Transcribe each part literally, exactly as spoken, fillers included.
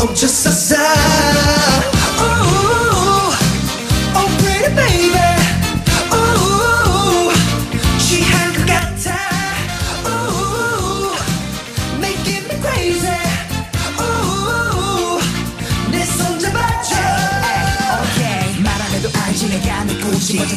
멈춰 섰어. Ooh, oh pretty baby. Ooh, 취한 것 같아. Ooh, making me crazy. Ooh, 내 손 잡아줘. Okay, 말 안 해도 알지 내가 내 굳이 먼저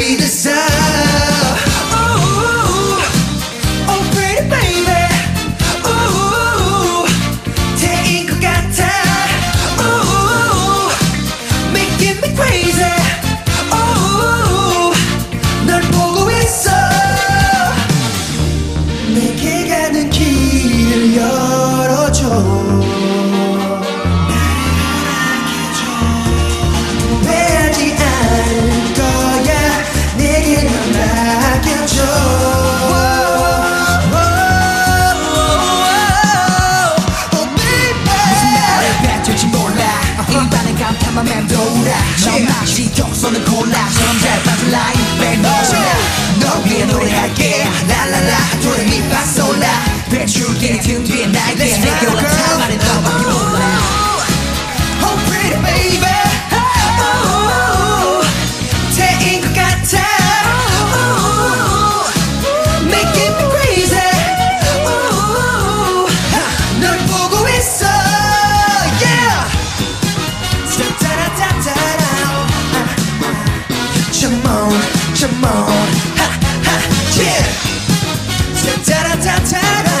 be the sound. Ooh, oh pretty baby. Ooh, 태인 것 같아. Ooh, making me crazy. Ooh, 널 보고 있어. 내게 가는 길을 열어줘. 나를 안아줘. 빼지 않을 것. 시적선은 콜라처럼 잘 빠질라 입에 넣어라 너 위해 노래할게 랄랄라 도레 미파솔라 배출게 등 뒤에 나에게 내게 올라타 말해 너밖에 몰라 Oh pretty baby Oh 태인 것 같아 Oh making me crazy Oh 널 보고 있어 Yeah Come on, ha, ha, yeah. Da da da da da.